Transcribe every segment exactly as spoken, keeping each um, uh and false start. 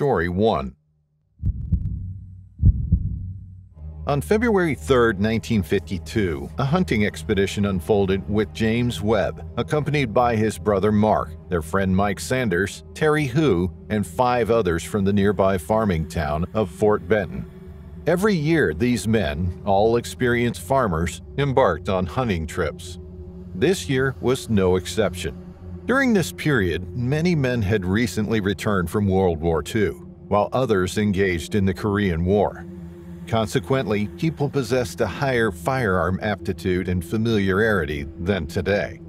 Story one. On February third, nineteen fifty-two, a hunting expedition unfolded with James Webb, accompanied by his brother Mark, their friend Mike Sanders, Terry Hu, and five others from the nearby farming town of Fort Benton. Every year, these men, all experienced farmers, embarked on hunting trips. This year was no exception. During this period, many men had recently returned from World War Two, while others engaged in the Korean War. Consequently, people possessed a higher firearm aptitude and familiarity than today.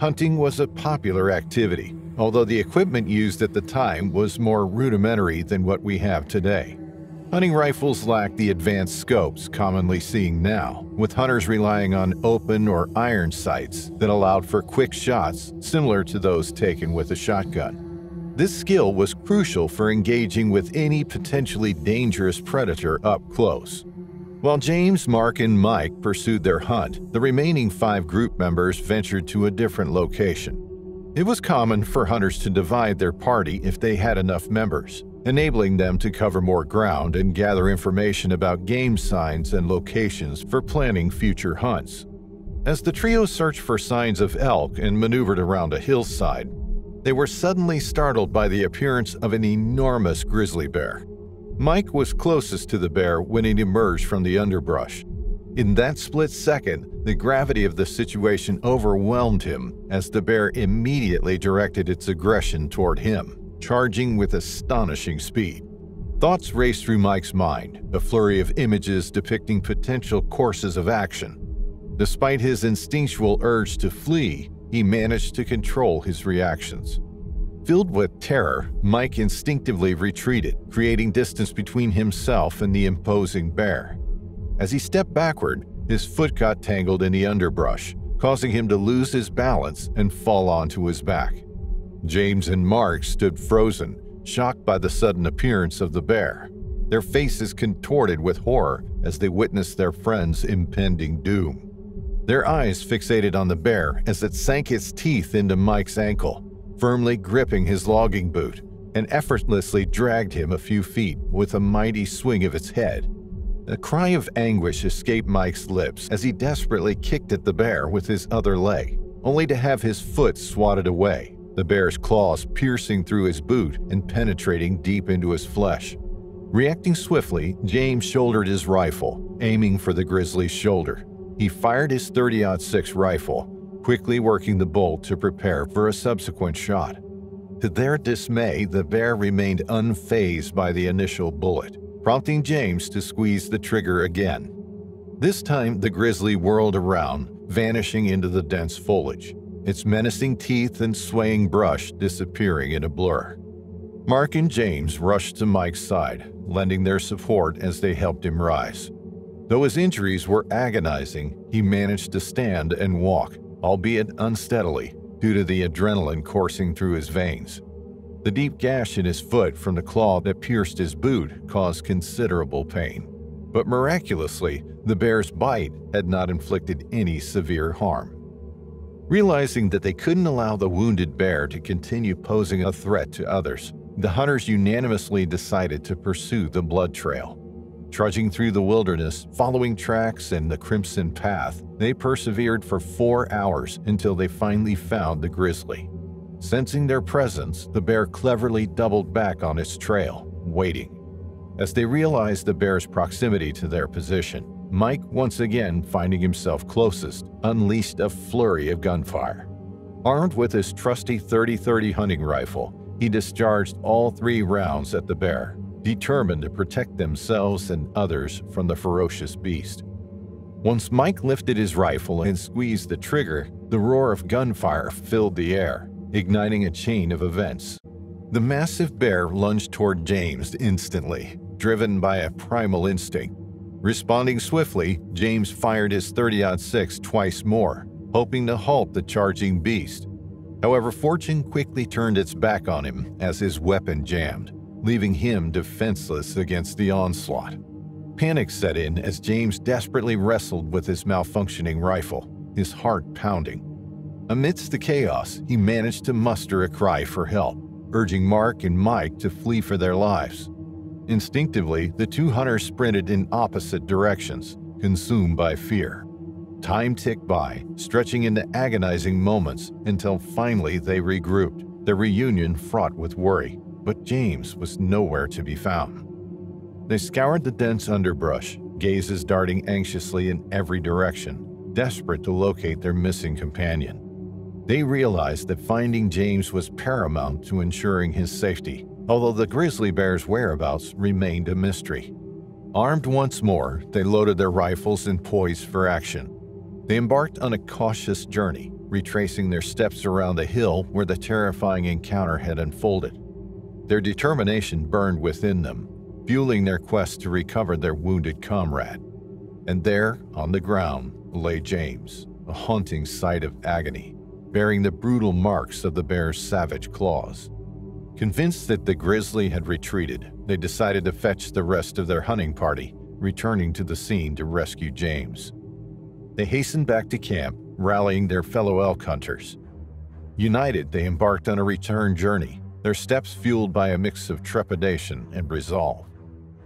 Hunting was a popular activity, although the equipment used at the time was more rudimentary than what we have today. Hunting rifles lacked the advanced scopes commonly seen now, with hunters relying on open or iron sights that allowed for quick shots similar to those taken with a shotgun. This skill was crucial for engaging with any potentially dangerous predator up close. While James, Mark, and Mike pursued their hunt, the remaining five group members ventured to a different location. It was common for hunters to divide their party if they had enough members, enabling them to cover more ground and gather information about game signs and locations for planning future hunts. As the trio searched for signs of elk and maneuvered around a hillside, they were suddenly startled by the appearance of an enormous grizzly bear. Mike was closest to the bear when it emerged from the underbrush. In that split second, the gravity of the situation overwhelmed him as the bear immediately directed its aggression toward him, charging with astonishing speed. Thoughts raced through Mike's mind, a flurry of images depicting potential courses of action. Despite his instinctual urge to flee, he managed to control his reactions. Filled with terror, Mike instinctively retreated, creating distance between himself and the imposing bear. As he stepped backward, his foot got tangled in the underbrush, causing him to lose his balance and fall onto his back. James and Mark stood frozen, shocked by the sudden appearance of the bear, their faces contorted with horror as they witnessed their friend's impending doom. Their eyes fixated on the bear as it sank its teeth into Mike's ankle, firmly gripping his logging boot, and effortlessly dragged him a few feet with a mighty swing of its head. A cry of anguish escaped Mike's lips as he desperately kicked at the bear with his other leg, only to have his foot swatted away, the bear's claws piercing through his boot and penetrating deep into his flesh. Reacting swiftly, James shouldered his rifle, aiming for the grizzly's shoulder. He fired his thirty aught six rifle, quickly working the bolt to prepare for a subsequent shot. To their dismay, the bear remained unfazed by the initial bullet, prompting James to squeeze the trigger again. This time, the grizzly whirled around, vanishing into the dense foliage, its menacing teeth and swaying brush disappearing in a blur. Mark and James rushed to Mike's side, lending their support as they helped him rise. Though his injuries were agonizing, he managed to stand and walk, albeit unsteadily, due to the adrenaline coursing through his veins. The deep gash in his foot from the claw that pierced his boot caused considerable pain, but miraculously, the bear's bite had not inflicted any severe harm. Realizing that they couldn't allow the wounded bear to continue posing a threat to others, the hunters unanimously decided to pursue the blood trail. Trudging through the wilderness, following tracks and the crimson path, they persevered for four hours until they finally found the grizzly. Sensing their presence, the bear cleverly doubled back on its trail, waiting. As they realized the bear's proximity to their position, Mike, once again finding himself closest, unleashed a flurry of gunfire. Armed with his trusty thirty thirty hunting rifle, he discharged all three rounds at the bear, determined to protect themselves and others from the ferocious beast. Once Mike lifted his rifle and squeezed the trigger, the roar of gunfire filled the air, igniting a chain of events. The massive bear lunged toward James instantly, driven by a primal instinct. Responding swiftly, James fired his thirty aught six twice more, hoping to halt the charging beast. However, fortune quickly turned its back on him as his weapon jammed, leaving him defenseless against the onslaught. Panic set in as James desperately wrestled with his malfunctioning rifle, his heart pounding. Amidst the chaos, he managed to muster a cry for help, urging Mark and Mike to flee for their lives. Instinctively, the two hunters sprinted in opposite directions, consumed by fear. Time ticked by, stretching into agonizing moments until finally they regrouped, their reunion fraught with worry. But James was nowhere to be found. They scoured the dense underbrush, gazes darting anxiously in every direction, desperate to locate their missing companion. They realized that finding James was paramount to ensuring his safety, although the grizzly bear's whereabouts remained a mystery. Armed once more, they loaded their rifles and poised for action. They embarked on a cautious journey, retracing their steps around the hill where the terrifying encounter had unfolded. Their determination burned within them, fueling their quest to recover their wounded comrade. And there, on the ground, lay James, a haunting sight of agony, bearing the brutal marks of the bear's savage claws. Convinced that the grizzly had retreated, they decided to fetch the rest of their hunting party, returning to the scene to rescue James. They hastened back to camp, rallying their fellow elk hunters. United, they embarked on a return journey, their steps fueled by a mix of trepidation and resolve.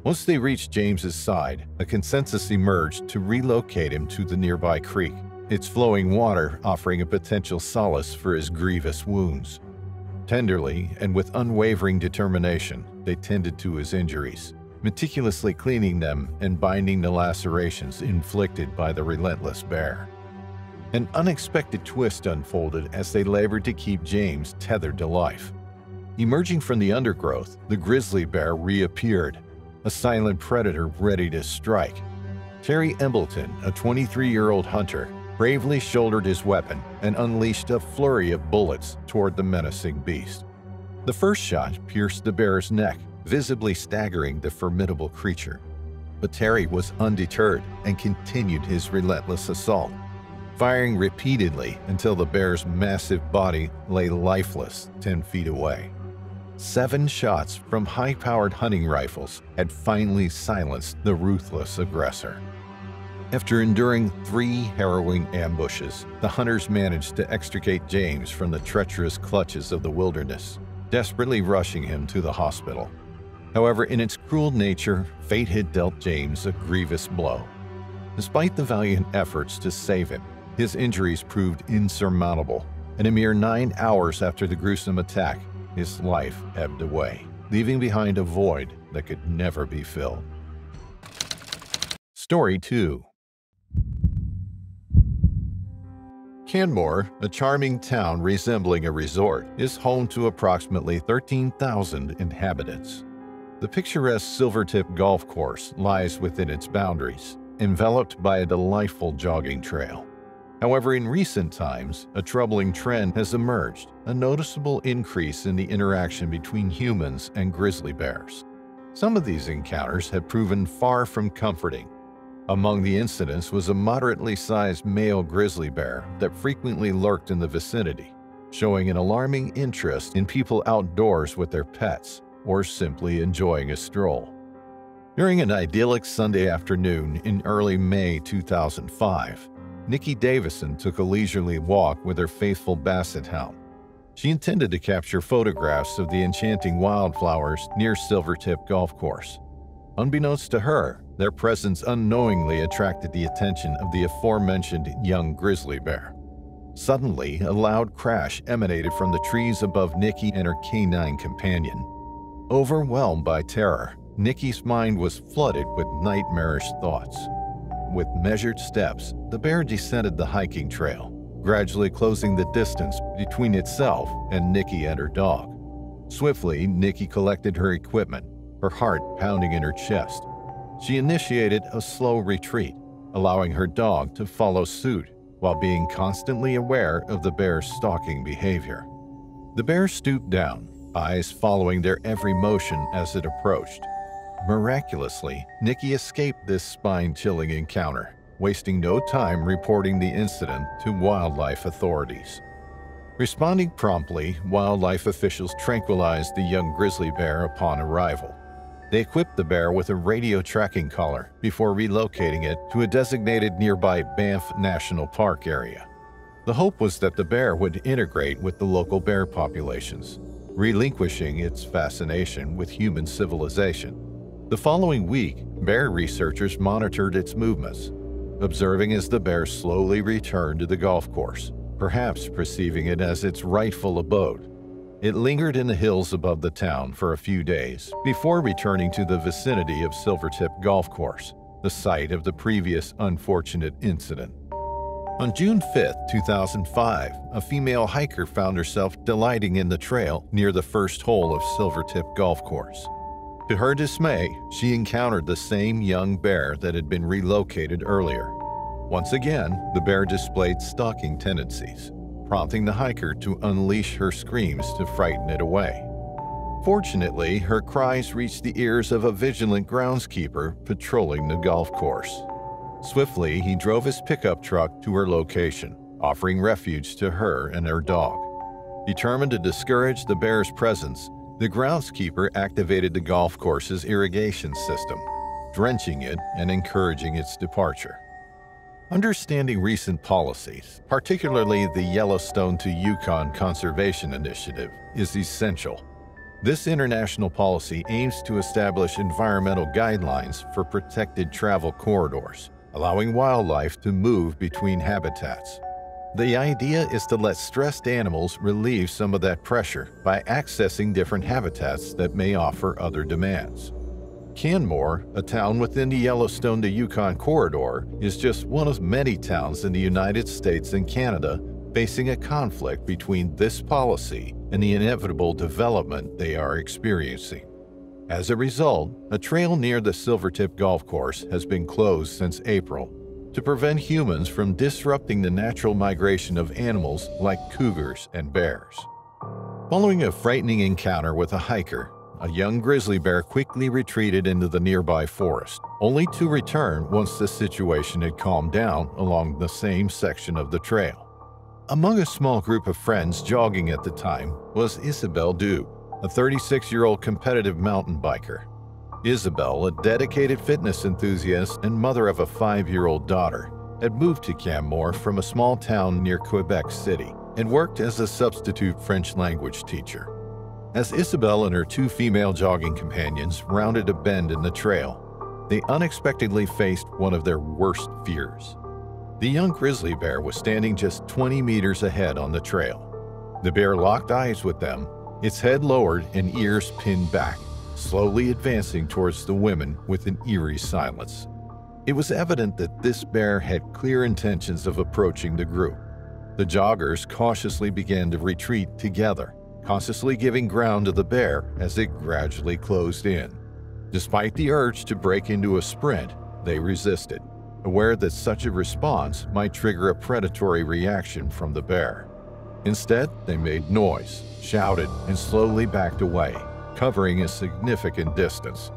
Once they reached James's side, a consensus emerged to relocate him to the nearby creek, its flowing water offering a potential solace for his grievous wounds. Tenderly and with unwavering determination, they tended to his injuries, meticulously cleaning them and binding the lacerations inflicted by the relentless bear. An unexpected twist unfolded as they labored to keep James tethered to life. Emerging from the undergrowth, the grizzly bear reappeared, a silent predator ready to strike. Terry Embleton, a twenty-three-year-old hunter, bravely shouldered his weapon and unleashed a flurry of bullets toward the menacing beast. The first shot pierced the bear's neck, visibly staggering the formidable creature. But Terry was undeterred and continued his relentless assault, firing repeatedly until the bear's massive body lay lifeless ten feet away. Seven shots from high-powered hunting rifles had finally silenced the ruthless aggressor. After enduring three harrowing ambushes, the hunters managed to extricate James from the treacherous clutches of the wilderness, desperately rushing him to the hospital. However, in its cruel nature, fate had dealt James a grievous blow. Despite the valiant efforts to save him, his injuries proved insurmountable, and a mere nine hours after the gruesome attack, his life ebbed away, leaving behind a void that could never be filled. Story two. Canmore, a charming town resembling a resort, is home to approximately thirteen thousand inhabitants. The picturesque Silvertip Golf Course lies within its boundaries, enveloped by a delightful jogging trail. However, in recent times, a troubling trend has emerged, a noticeable increase in the interaction between humans and grizzly bears. Some of these encounters have proven far from comforting. Among the incidents was a moderately sized male grizzly bear that frequently lurked in the vicinity, showing an alarming interest in people outdoors with their pets or simply enjoying a stroll. During an idyllic Sunday afternoon in early May two thousand five, Nikki Davison took a leisurely walk with her faithful basset hound. She intended to capture photographs of the enchanting wildflowers near Silvertip Golf Course. Unbeknownst to her, their presence unknowingly attracted the attention of the aforementioned young grizzly bear. Suddenly, a loud crash emanated from the trees above Nikki and her canine companion. Overwhelmed by terror, Nikki's mind was flooded with nightmarish thoughts. With measured steps, the bear descended the hiking trail, gradually closing the distance between itself and Nikki and her dog. Swiftly, Nikki collected her equipment, her heart pounding in her chest. She initiated a slow retreat, allowing her dog to follow suit while being constantly aware of the bear's stalking behavior. The bear stooped down, eyes following their every motion as it approached. Miraculously, Nikki escaped this spine-chilling encounter, wasting no time reporting the incident to wildlife authorities. Responding promptly, wildlife officials tranquilized the young grizzly bear upon arrival. They equipped the bear with a radio tracking collar before relocating it to a designated nearby Banff National Park area. The hope was that the bear would integrate with the local bear populations, relinquishing its fascination with human civilization. The following week, bear researchers monitored its movements, observing as the bear slowly returned to the golf course, perhaps perceiving it as its rightful abode. It lingered in the hills above the town for a few days before returning to the vicinity of Silvertip Golf Course, the site of the previous unfortunate incident. On June fifth, two thousand five, a female hiker found herself delighting in the trail near the first hole of Silvertip Golf Course. To her dismay, she encountered the same young bear that had been relocated earlier. Once again, the bear displayed stalking tendencies, prompting the hiker to unleash her screams to frighten it away. Fortunately, her cries reached the ears of a vigilant groundskeeper patrolling the golf course. Swiftly, he drove his pickup truck to her location, offering refuge to her and her dog. Determined to discourage the bear's presence, the groundskeeper activated the golf course's irrigation system, drenching it and encouraging its departure. Understanding recent policies, particularly the Yellowstone to Yukon Conservation Initiative, is essential. This international policy aims to establish environmental guidelines for protected travel corridors, allowing wildlife to move between habitats. The idea is to let stressed animals relieve some of that pressure by accessing different habitats that may offer other demands. Canmore, a town within the Yellowstone to Yukon corridor, is just one of many towns in the United States and Canada facing a conflict between this policy and the inevitable development they are experiencing. As a result, a trail near the Silvertip Golf Course has been closed since April to prevent humans from disrupting the natural migration of animals like cougars and bears. Following a frightening encounter with a hiker, a young grizzly bear quickly retreated into the nearby forest, only to return once the situation had calmed down along the same section of the trail. Among a small group of friends jogging at the time was Isabelle Dube, a thirty-six-year-old competitive mountain biker. Isabelle, a dedicated fitness enthusiast and mother of a five-year-old daughter, had moved to Canmore from a small town near Quebec City and worked as a substitute French language teacher. As Isabelle and her two female jogging companions rounded a bend in the trail, they unexpectedly faced one of their worst fears. The young grizzly bear was standing just twenty meters ahead on the trail. The bear locked eyes with them, its head lowered and ears pinned back, slowly advancing towards the women with an eerie silence. It was evident that this bear had clear intentions of approaching the group. The joggers cautiously began to retreat together, consciously giving ground to the bear as it gradually closed in. Despite the urge to break into a sprint, they resisted, aware that such a response might trigger a predatory reaction from the bear. Instead, they made noise, shouted, and slowly backed away, covering a significant distance.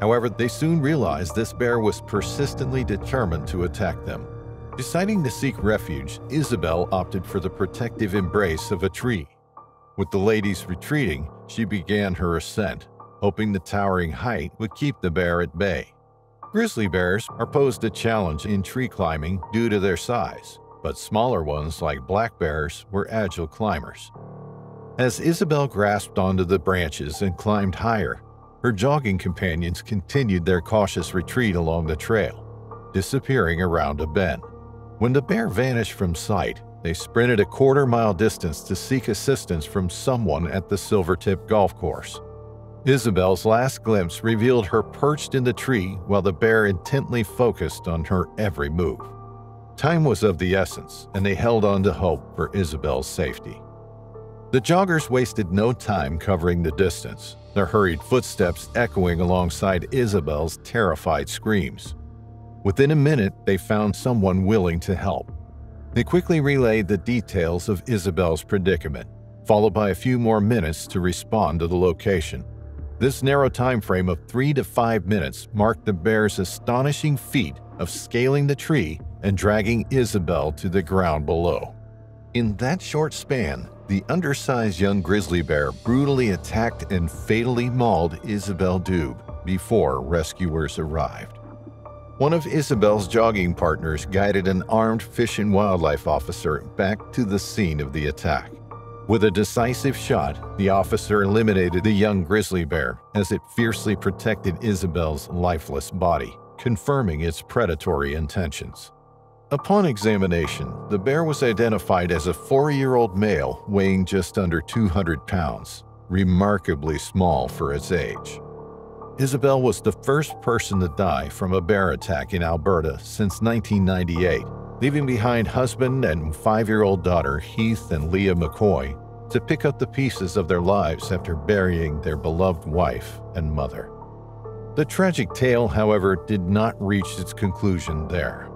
However, they soon realized this bear was persistently determined to attack them. Deciding to seek refuge, Isabelle opted for the protective embrace of a tree. With the ladies retreating, she began her ascent, hoping the towering height would keep the bear at bay. Grizzly bears are posed a challenge in tree climbing due to their size, but smaller ones like black bears were agile climbers. As Isabelle grasped onto the branches and climbed higher, her jogging companions continued their cautious retreat along the trail, disappearing around a bend. When the bear vanished from sight, they sprinted a quarter-mile distance to seek assistance from someone at the Silvertip Golf Course. Isabelle's last glimpse revealed her perched in the tree while the bear intently focused on her every move. Time was of the essence, and they held on to hope for Isabelle's safety. The joggers wasted no time covering the distance, their hurried footsteps echoing alongside Isabelle's terrified screams. Within a minute, they found someone willing to help. They quickly relayed the details of Isabelle's predicament, followed by a few more minutes to respond to the location. This narrow time frame of three to five minutes marked the bear's astonishing feat of scaling the tree and dragging Isabelle to the ground below. In that short span, the undersized young grizzly bear brutally attacked and fatally mauled Isabelle Dube before rescuers arrived. One of Isabelle's jogging partners guided an armed Fish and Wildlife officer back to the scene of the attack. With a decisive shot, the officer eliminated the young grizzly bear as it fiercely protected Isabelle's lifeless body, confirming its predatory intentions. Upon examination, the bear was identified as a four-year-old male weighing just under two hundred pounds, remarkably small for its age. Isabelle was the first person to die from a bear attack in Alberta since nineteen ninety-eight, leaving behind husband and five-year-old daughter Heath and Leah McCoy to pick up the pieces of their lives after burying their beloved wife and mother. The tragic tale, however, did not reach its conclusion there.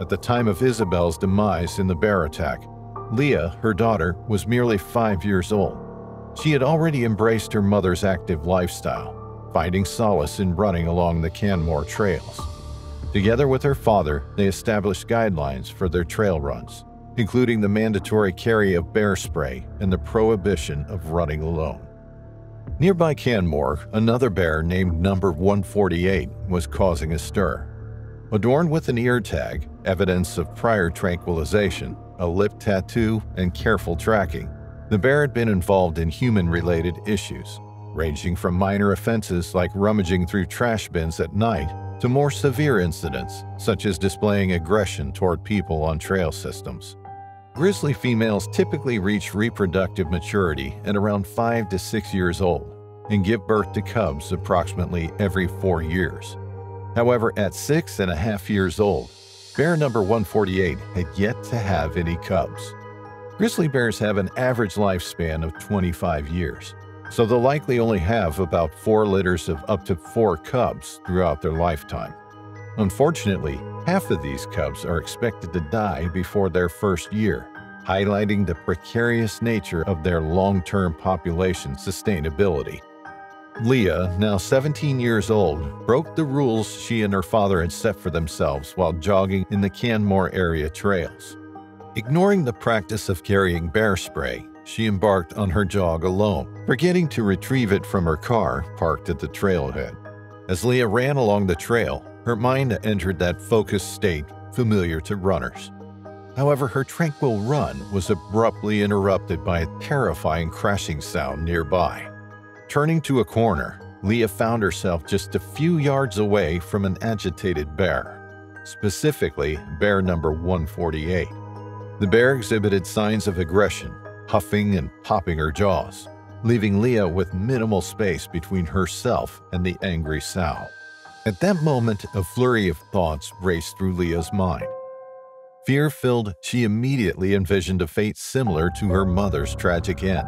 At the time of Isabelle's demise in the bear attack, Leah, her daughter, was merely five years old. She had already embraced her mother's active lifestyle, finding solace in running along the Canmore trails. Together with her father, they established guidelines for their trail runs, including the mandatory carry of bear spray and the prohibition of running alone. Nearby Canmore, another bear named Number one forty-eight was causing a stir. Adorned with an ear tag, evidence of prior tranquilization, a lip tattoo, and careful tracking, the bear had been involved in human-related issues, ranging from minor offenses like rummaging through trash bins at night to more severe incidents, such as displaying aggression toward people on trail systems. Grizzly females typically reach reproductive maturity at around five to six years old and give birth to cubs approximately every four years. However, at six and a half years old, bear number one forty-eight had yet to have any cubs. Grizzly bears have an average lifespan of twenty-five years, so they'll likely only have about four litters of up to four cubs throughout their lifetime. Unfortunately, half of these cubs are expected to die before their first year, highlighting the precarious nature of their long-term population sustainability. Leah, now seventeen years old, broke the rules she and her father had set for themselves while jogging in the Canmore area trails. Ignoring the practice of carrying bear spray, she embarked on her jog alone, forgetting to retrieve it from her car parked at the trailhead. As Leah ran along the trail, her mind entered that focused state familiar to runners. However, her tranquil run was abruptly interrupted by a terrifying crashing sound nearby. Turning to a corner, Leah found herself just a few yards away from an agitated bear, specifically bear number one forty-eight. The bear exhibited signs of aggression, huffing and popping her jaws, leaving Leah with minimal space between herself and the angry sow. At that moment, a flurry of thoughts raced through Leah's mind. Fear-filled, she immediately envisioned a fate similar to her mother's tragic end.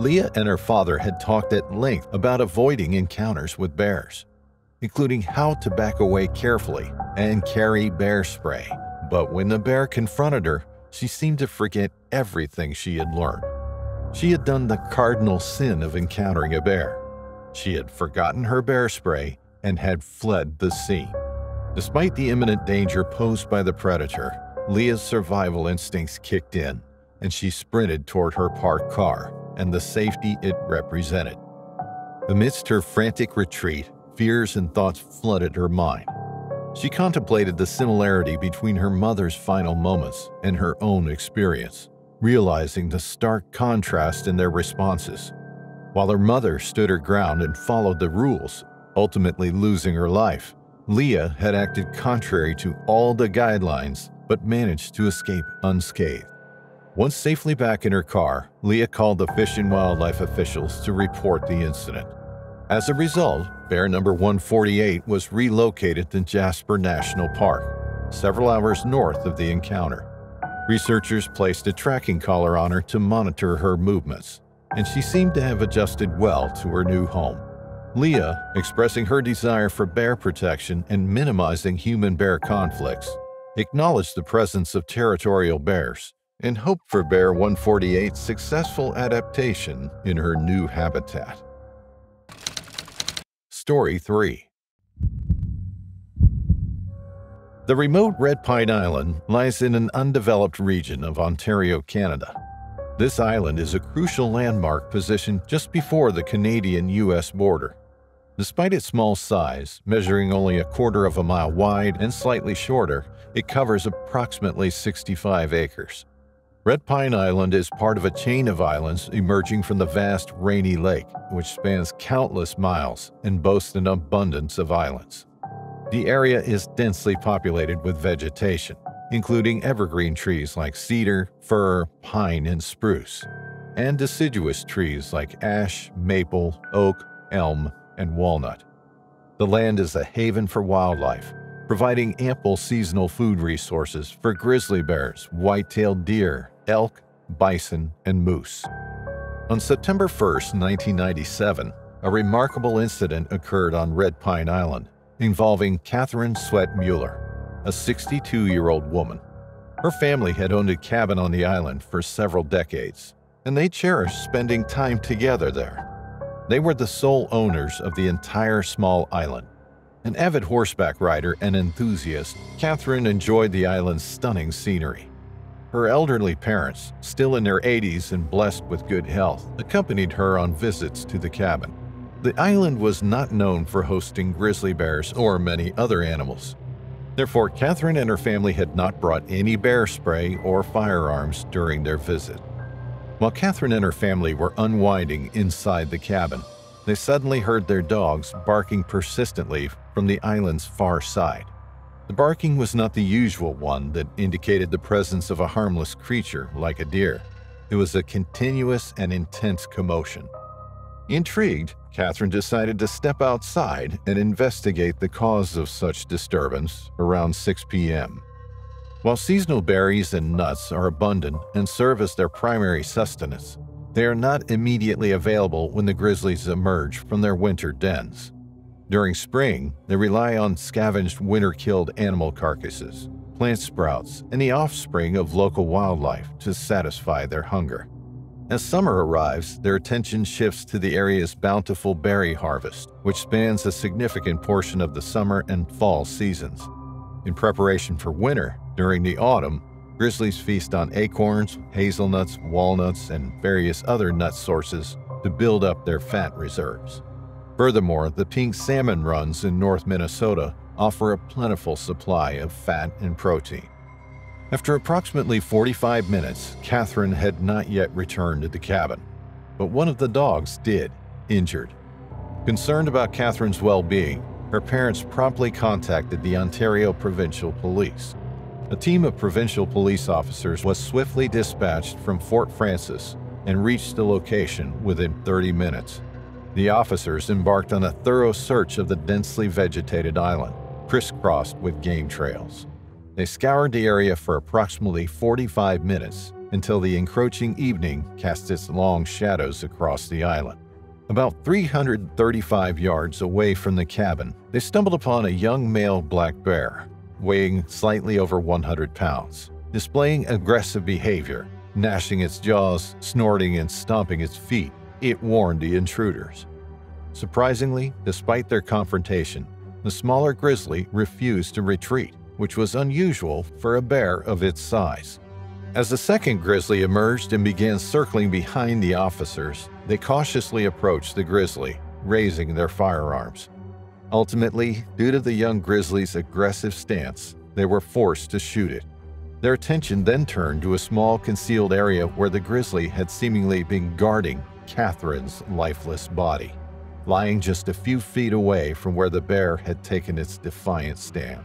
Leah and her father had talked at length about avoiding encounters with bears, including how to back away carefully and carry bear spray. But when the bear confronted her, she seemed to forget everything she had learned. She had done the cardinal sin of encountering a bear. She had forgotten her bear spray and had fled the scene. Despite the imminent danger posed by the predator, Leah's survival instincts kicked in, and she sprinted toward her parked car and the safety it represented. Amidst her frantic retreat, fears and thoughts flooded her mind. She contemplated the similarity between her mother's final moments and her own experience, realizing the stark contrast in their responses. While her mother stood her ground and followed the rules, ultimately losing her life, Leah had acted contrary to all the guidelines but managed to escape unscathed. Once safely back in her car, Leah called the Fish and Wildlife officials to report the incident. As a result, bear number one forty-eight was relocated to Jasper National Park, several hours north of the encounter. Researchers placed a tracking collar on her to monitor her movements, and she seemed to have adjusted well to her new home. Leah, expressing her desire for bear protection and minimizing human-bear conflicts, acknowledged the presence of territorial bears and hope for bear one forty-eight's successful adaptation in her new habitat. Story three. The remote Red Pine Island lies in an undeveloped region of Ontario, Canada. This island is a crucial landmark positioned just before the Canadian U S border. Despite its small size, measuring only a quarter of a mile wide and slightly shorter, it covers approximately sixty-five acres. Red Pine Island is part of a chain of islands emerging from the vast Rainy Lake, which spans countless miles and boasts an abundance of islands. The area is densely populated with vegetation, including evergreen trees like cedar, fir, pine, and spruce, and deciduous trees like ash, maple, oak, elm, and walnut. The land is a haven for wildlife, providing ample seasonal food resources for grizzly bears, white-tailed deer, elk, bison, and moose. On September first, nineteen ninety-seven, a remarkable incident occurred on Red Pine Island involving Catherine Sweat Mueller, a sixty-two-year-old woman. Her family had owned a cabin on the island for several decades, and they cherished spending time together there. They were the sole owners of the entire small island. An avid horseback rider and enthusiast, Catherine enjoyed the island's stunning scenery. Her elderly parents, still in their eighties and blessed with good health, accompanied her on visits to the cabin. The island was not known for hosting grizzly bears or many other animals. Therefore, Catherine and her family had not brought any bear spray or firearms during their visit. While Catherine and her family were unwinding inside the cabin, they suddenly heard their dogs barking persistently from the island's far side. The barking was not the usual one that indicated the presence of a harmless creature like a deer. It was a continuous and intense commotion. Intrigued, Catherine decided to step outside and investigate the cause of such disturbance around six p m While seasonal berries and nuts are abundant and serve as their primary sustenance, they are not immediately available when the grizzlies emerge from their winter dens. During spring, they rely on scavenged winter-killed animal carcasses, plant sprouts, and the offspring of local wildlife to satisfy their hunger. As summer arrives, their attention shifts to the area's bountiful berry harvest, which spans a significant portion of the summer and fall seasons. In preparation for winter, during the autumn, grizzlies feast on acorns, hazelnuts, walnuts, and various other nut sources to build up their fat reserves. Furthermore, the pink salmon runs in North Minnesota offer a plentiful supply of fat and protein. After approximately forty-five minutes, Catherine had not yet returned to the cabin, but one of the dogs did, injured. Concerned about Catherine's well-being, her parents promptly contacted the Ontario Provincial Police. A team of provincial police officers was swiftly dispatched from Fort Frances and reached the location within thirty minutes. The officers embarked on a thorough search of the densely vegetated island, crisscrossed with game trails. They scoured the area for approximately forty-five minutes until the encroaching evening cast its long shadows across the island. About three hundred thirty-five yards away from the cabin, they stumbled upon a young male black bear, weighing slightly over one hundred pounds, displaying aggressive behavior, gnashing its jaws, snorting and stomping its feet. It warned the intruders. Surprisingly, despite their confrontation, the smaller grizzly refused to retreat, which was unusual for a bear of its size. As the second grizzly emerged and began circling behind the officers, they cautiously approached the grizzly, raising their firearms. Ultimately, due to the young grizzly's aggressive stance, they were forced to shoot it. Their attention then turned to a small concealed area where the grizzly had seemingly been guarding Catherine's lifeless body, lying just a few feet away from where the bear had taken its defiant stand.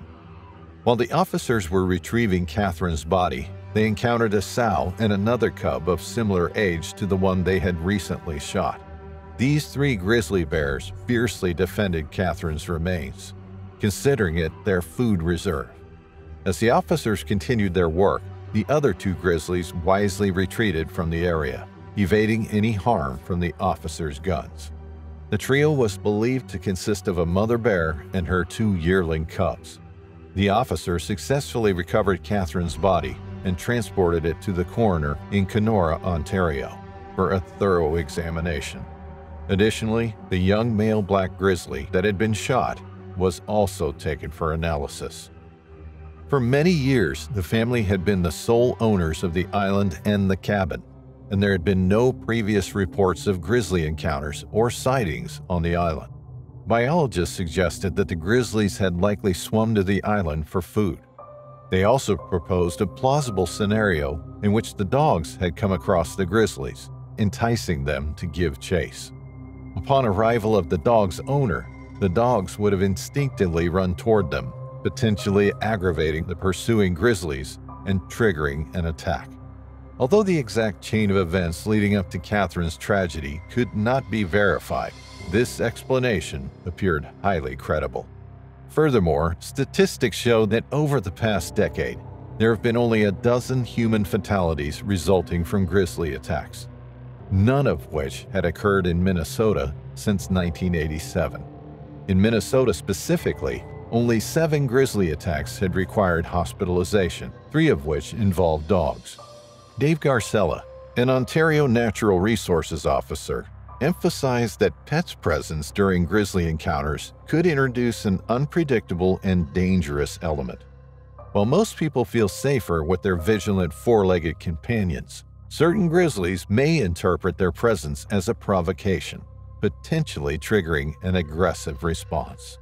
While the officers were retrieving Catherine's body, they encountered a sow and another cub of similar age to the one they had recently shot. These three grizzly bears fiercely defended Catherine's remains, considering it their food reserve. As the officers continued their work, the other two grizzlies wisely retreated from the area, evading any harm from the officers' guns. The trio was believed to consist of a mother bear and her two yearling cubs. The officers successfully recovered Catherine's body and transported it to the coroner in Kenora, Ontario, for a thorough examination. Additionally, the young male black grizzly that had been shot was also taken for analysis. For many years, the family had been the sole owners of the island and the cabin, and there had been no previous reports of grizzly encounters or sightings on the island. Biologists suggested that the grizzlies had likely swum to the island for food. They also proposed a plausible scenario in which the dogs had come across the grizzlies, enticing them to give chase. Upon arrival of the dog's owner, the dogs would have instinctively run toward them, potentially aggravating the pursuing grizzlies and triggering an attack. Although the exact chain of events leading up to Catherine's tragedy could not be verified, this explanation appeared highly credible. Furthermore, statistics show that over the past decade, there have been only a dozen human fatalities resulting from grizzly attacks, none of which had occurred in Minnesota since nineteen eighty-seven. In Minnesota specifically, only seven grizzly attacks had required hospitalization, three of which involved dogs. Dave Garcella, an Ontario Natural Resources officer, emphasized that pets' presence during grizzly encounters could introduce an unpredictable and dangerous element. While most people feel safer with their vigilant four-legged companions, certain grizzlies may interpret their presence as a provocation, potentially triggering an aggressive response.